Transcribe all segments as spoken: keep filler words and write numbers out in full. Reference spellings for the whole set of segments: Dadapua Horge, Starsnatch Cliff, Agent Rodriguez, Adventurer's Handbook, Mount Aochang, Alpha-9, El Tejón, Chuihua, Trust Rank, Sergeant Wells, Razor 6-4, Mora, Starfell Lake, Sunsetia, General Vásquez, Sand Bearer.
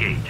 engage.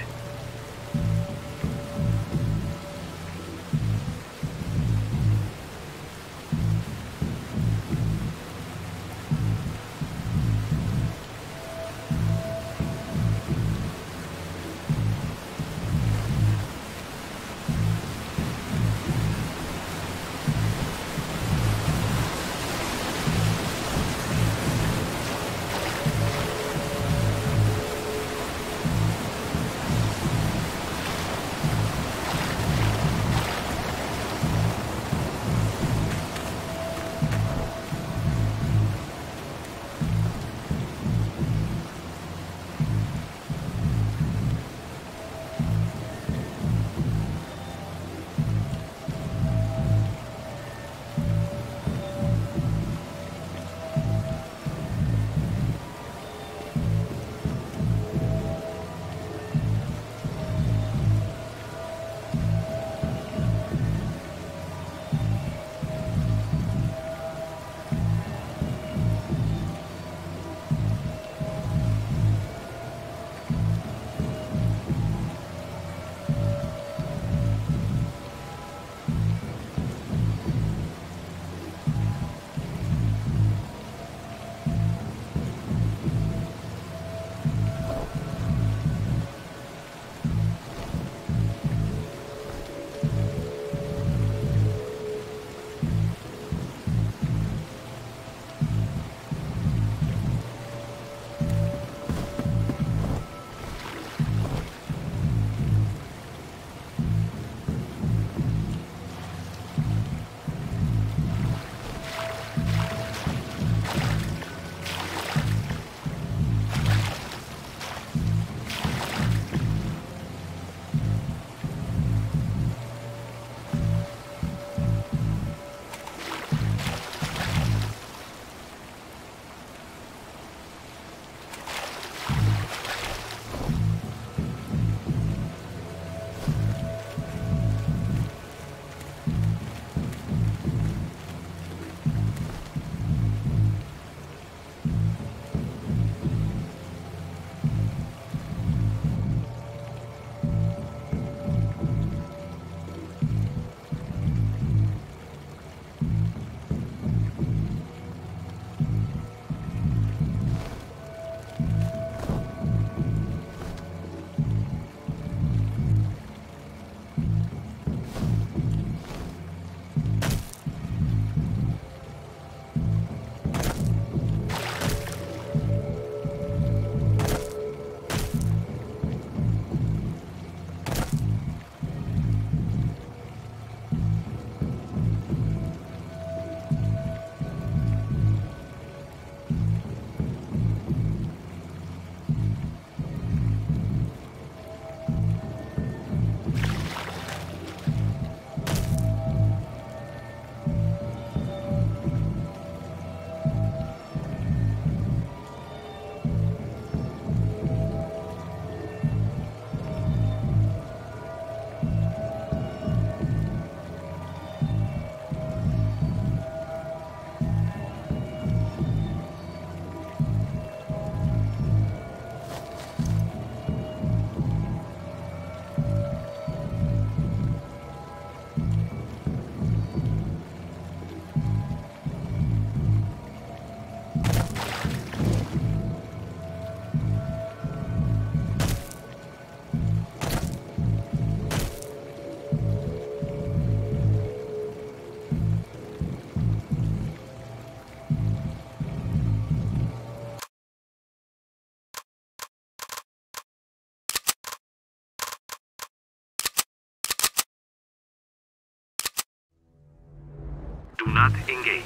Do not engage.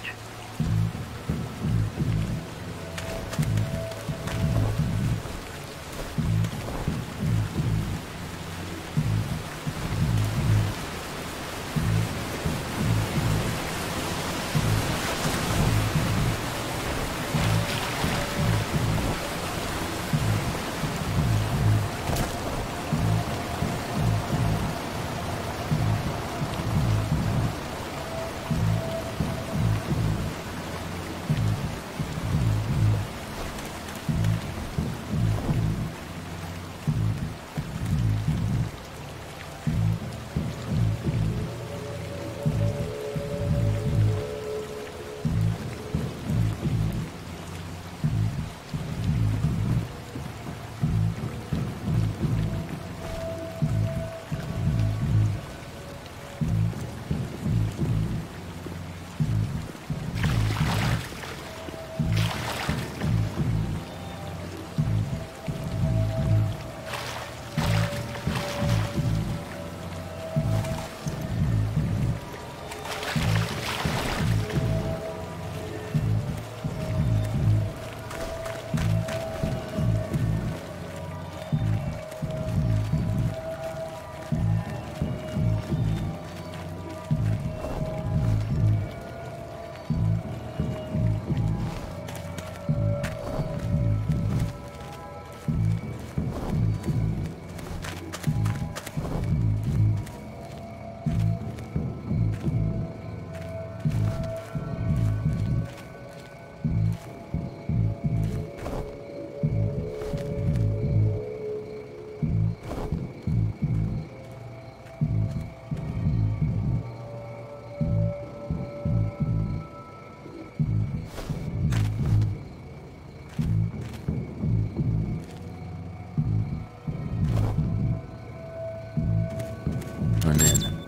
Horseman Inn.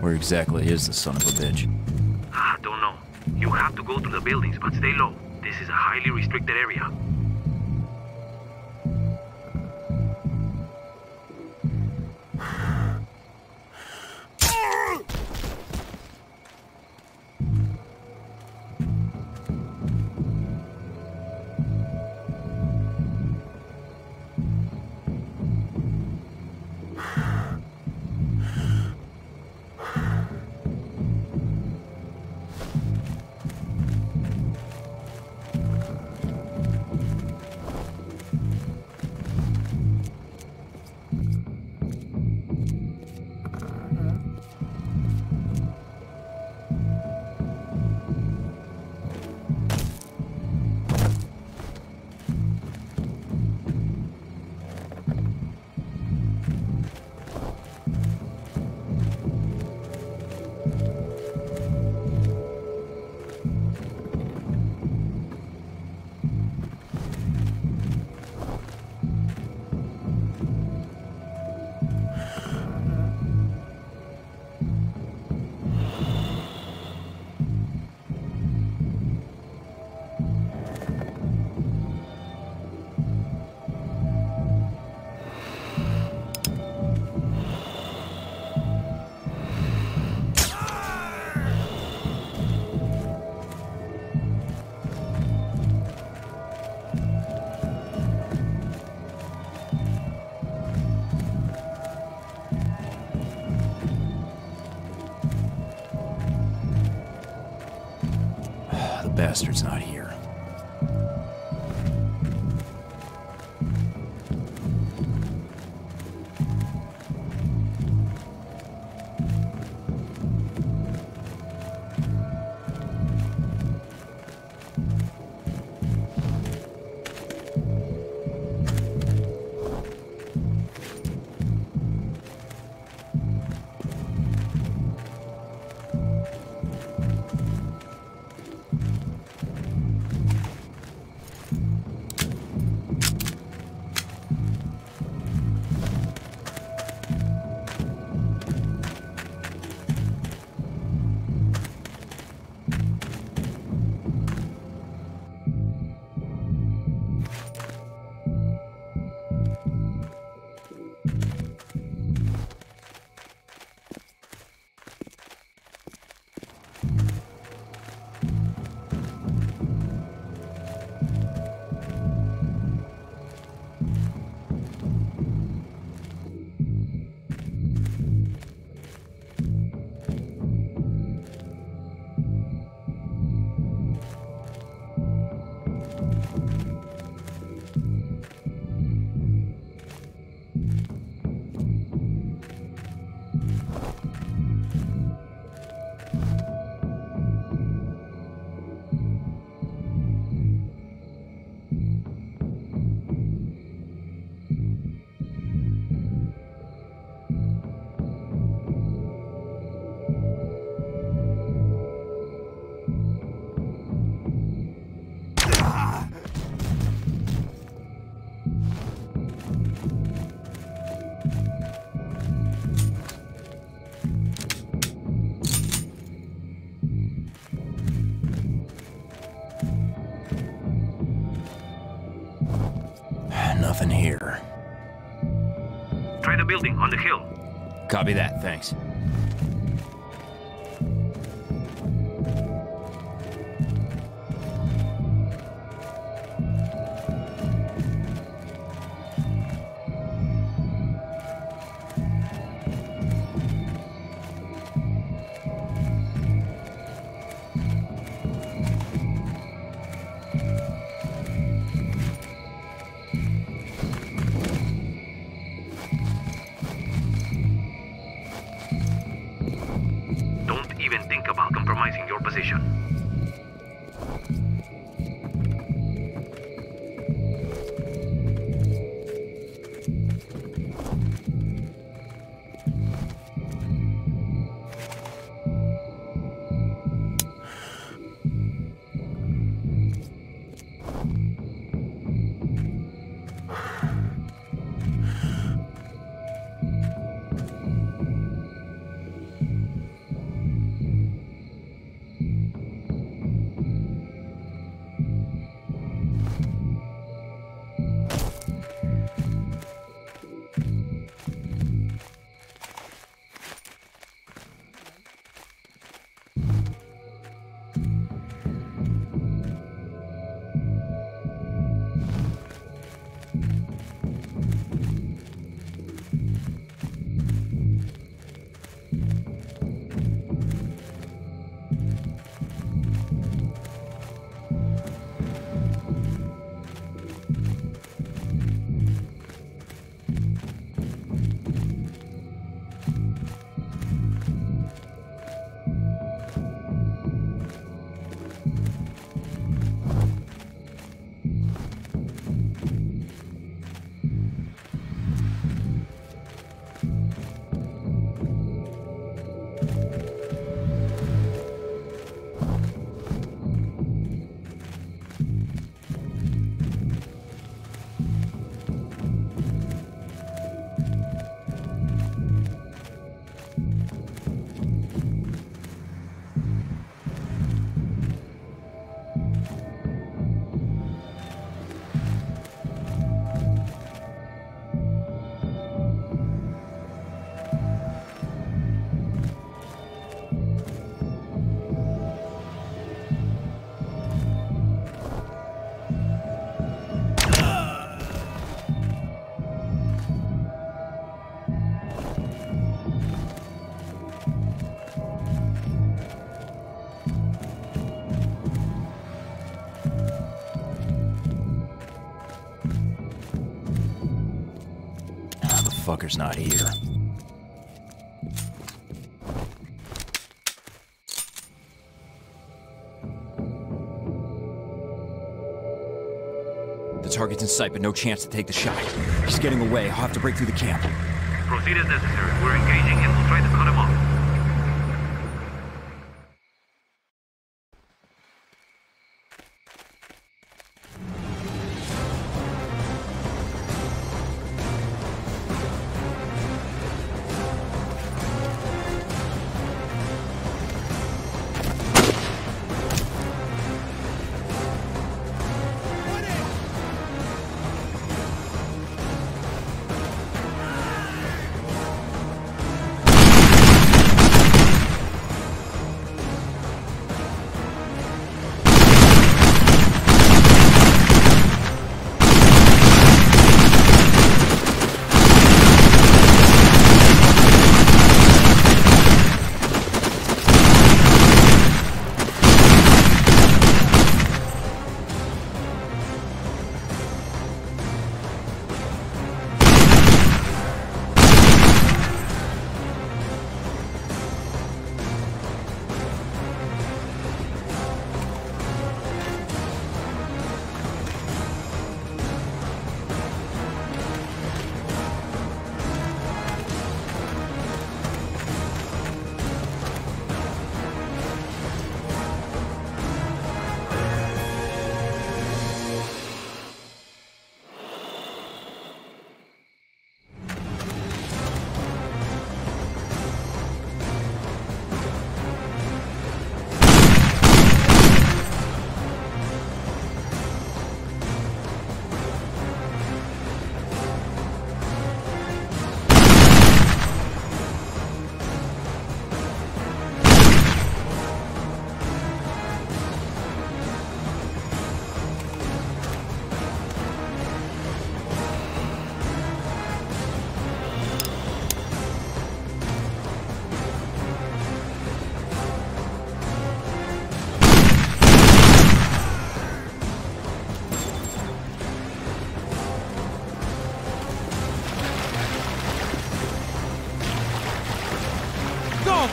Where exactly is the son of a bitch? I don't know. You have to go through the buildings, but stay low. This is a highly restricted area. Bastard's not here. Nothing here. Try the building on the hill. Copy that, thanks. fucker's not here. The target's in sight, but no chance to take the shot. He's getting away. I'll have to break through the camp. Proceed as necessary. We're engaging him. We'll try to cut him off.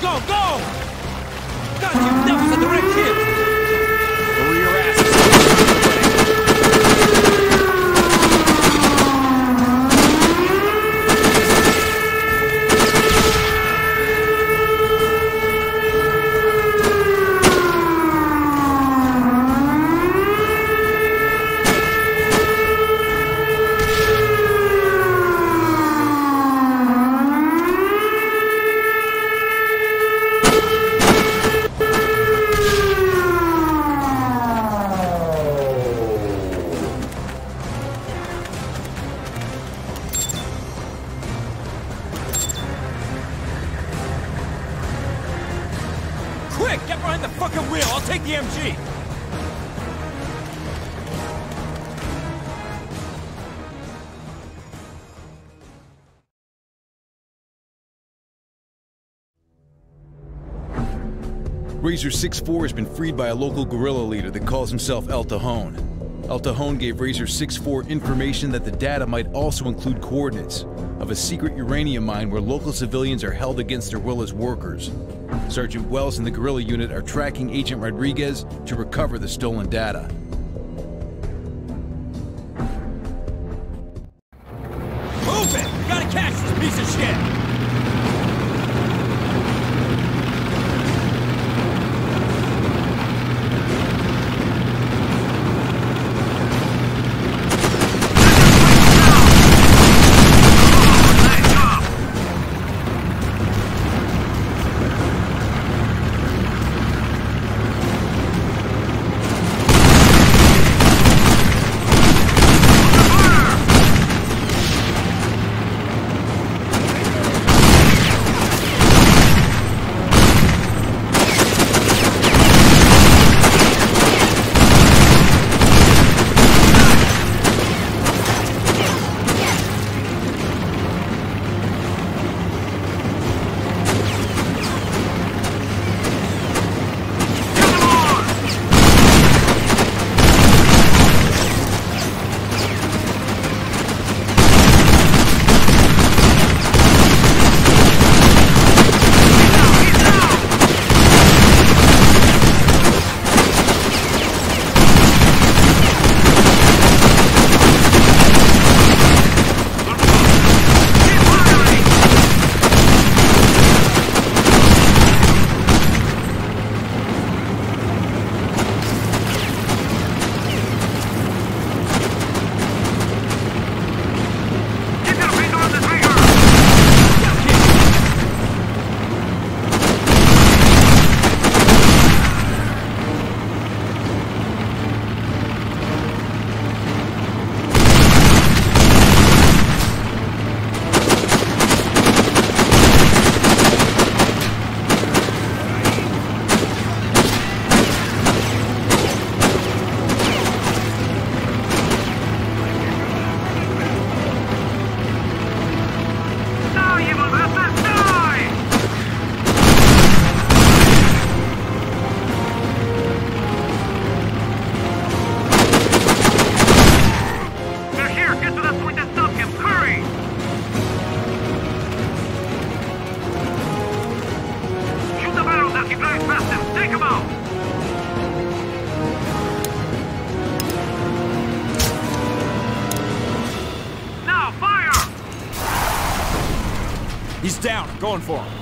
Go, go! God, you devil's a direct hit! Over your ass. Quick, get behind the fucking wheel! I'll take the M G! Razor six four has been freed by a local guerrilla leader that calls himself El Tejón. El Tejón gave Razor six four information that the data might also include coordinates of a secret uranium mine where local civilians are held against their will as workers. Sergeant Wells and the guerrilla unit are tracking Agent Rodriguez to recover the stolen data. Move it! We gotta catch this piece of shit! He's down. I'm going for him.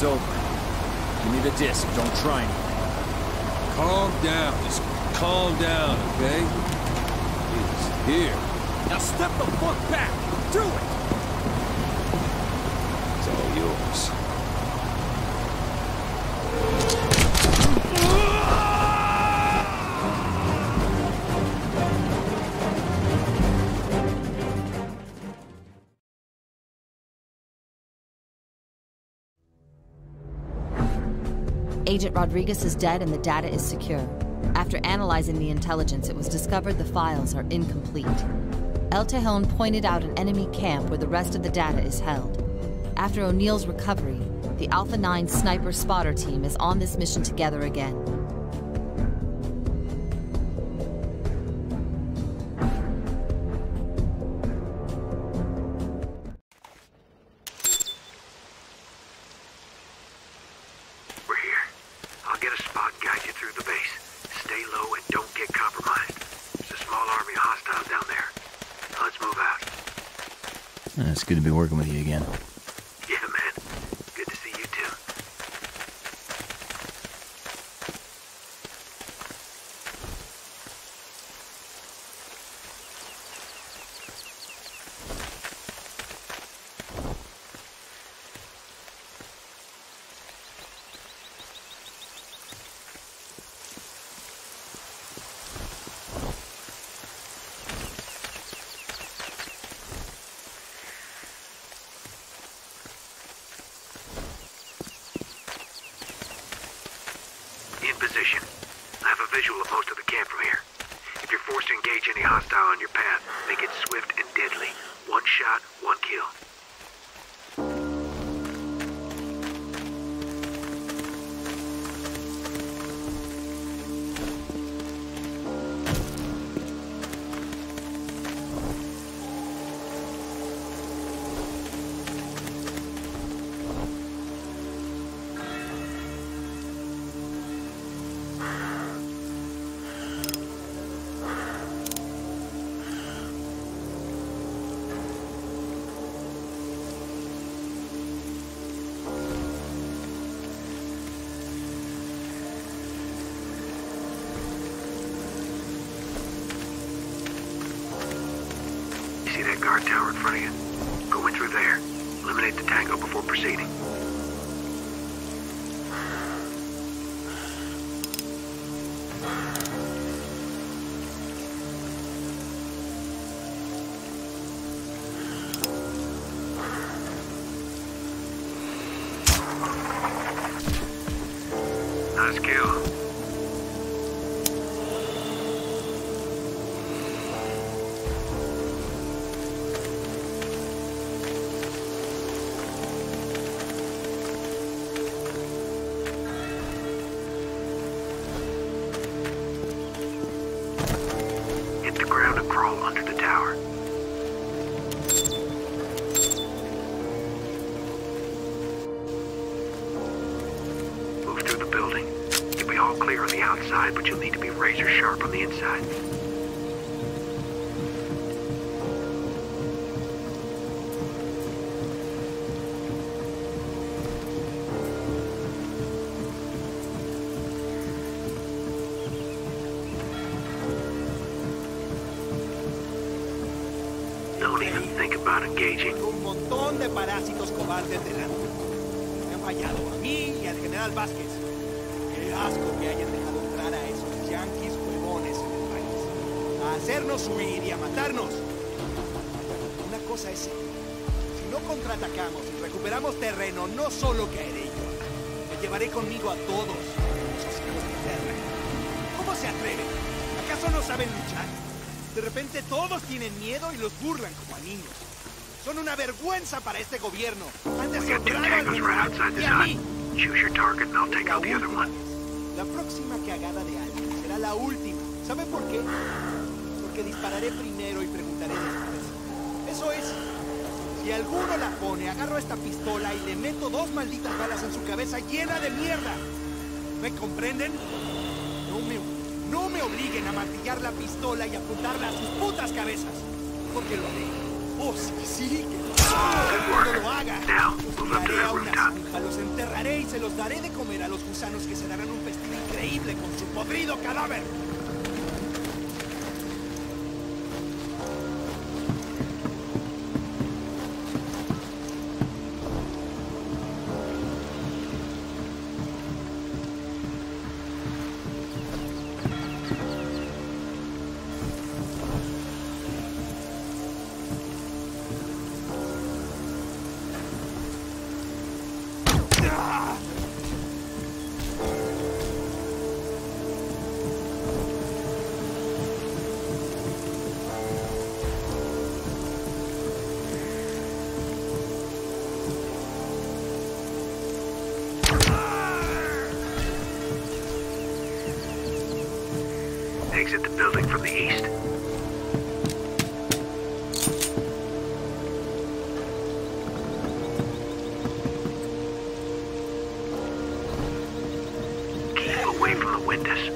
It's over. You need a disc, don't try anything. Calm down, just calm down, okay? It's here. Now step the fuck back! Do it! It's all yours. Agent Rodriguez is dead and the data is secure. After analyzing the intelligence, it was discovered the files are incomplete. El Tejón pointed out an enemy camp where the rest of the data is held. After O'Neill's recovery, the Alpha nine sniper spotter team is on this mission together again. It's good to be working with you again. Yeah, man. Good to see you, too. Position. I have a visual of most of the camp from here. If you're forced to engage any hostile on your path, make it swift and deadly. One shot, one kill. See that guard tower in front of you? Go in through there. Eliminate the tango before proceeding. Nice kill. Ground and crawl under the tower. Move through the building. You'll be all clear on the outside, but you'll need to be razor sharp on the inside. think about engaging. Un montón de parásitos cobardes delante. Me han fallado a mí y al general Vásquez. Qué asco que hayan dejado entrar a esos yanquis huevones en el país. A hacernos huir y a matarnos. Una cosa es segura. Si no contraatacamos y recuperamos terreno, no solo caeré yo. Me llevaré conmigo a todos. Esos hijos de perra. ¿Cómo se atreven? ¿Acaso no saben luchar? De repente todos tienen miedo y los burlan como a niños. Son una vergüenza para este gobierno. Han deshonrado al y a mí. La próxima cagada de alguien será la última. ¿Saben por qué? Porque dispararé primero y preguntaré después. Eso es. Si alguno la pone, agarro esta pistola y le meto dos malditas balas en su cabeza llena de mierda. ¿Me comprenden? No me gusta. No me obliguen a martillar la pistola y apuntarla a sus putas cabezas. Porque lo haré. ¡Oh, sí, sí! ¡Que no lo haga! Los tiraré a una zanja, los enterraré y se los daré de comer a los gusanos que se darán un festín increíble con su podrido cadáver. Exit the building from the east. Keep away from the windows.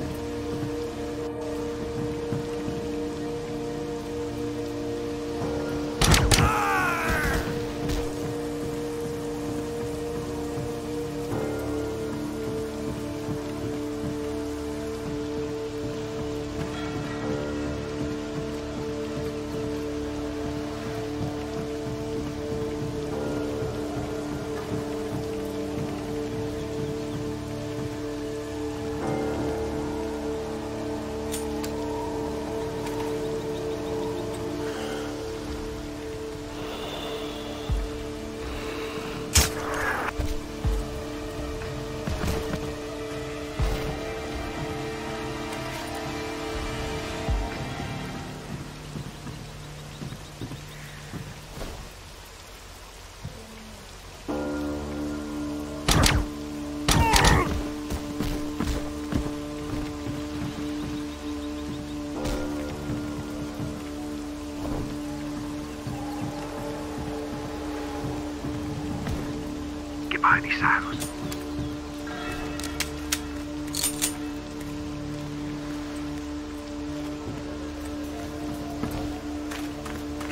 Behind these silos.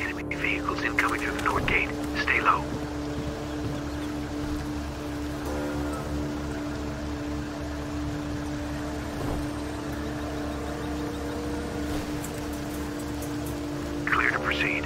Enemy vehicles incoming through the north gate. Stay low. Clear to proceed.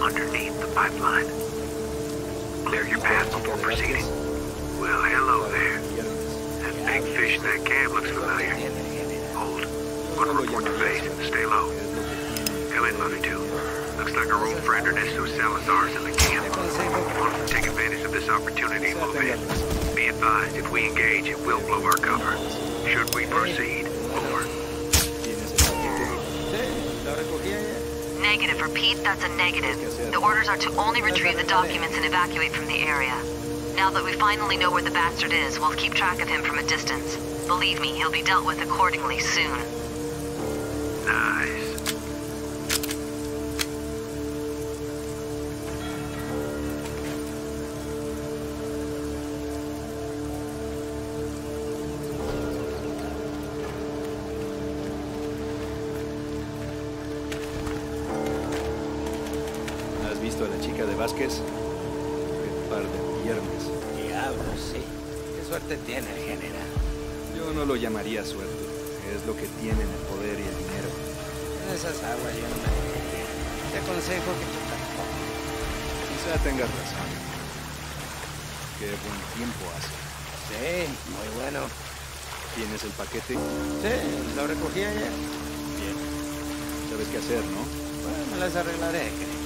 Underneath the pipeline. Clear your path before proceeding. Well, hello there. That big fish in that cab looks familiar. Hold. One report to base. Stay low. L N Mother two. Looks like our old friend Ernesto Salazar's in the camp. Want to take advantage of this opportunity and move in. Be advised, if we engage, it will blow our cover. Should we proceed? Over. Negative. Repeat, that's a negative. The orders are to only retrieve the documents and evacuate from the area. Now that we finally know where the bastard is, we'll keep track of him from a distance. Believe me, he'll be dealt with accordingly soon. Nice. Vásquez. Qué par de viernes. Diablo, sí. Qué suerte tiene el general. Yo no lo llamaría suerte. Es lo que tienen el poder y el dinero. En esas aguas yo no me metería. Te aconsejo que tú tampoco. Quizá tengas razón. Qué buen tiempo hace. Sí, muy bueno. ¿Tienes el paquete? Sí, lo recogí ayer. Bien. Sabes qué hacer, ¿no? Bueno, me las arreglaré, querido.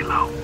Hello.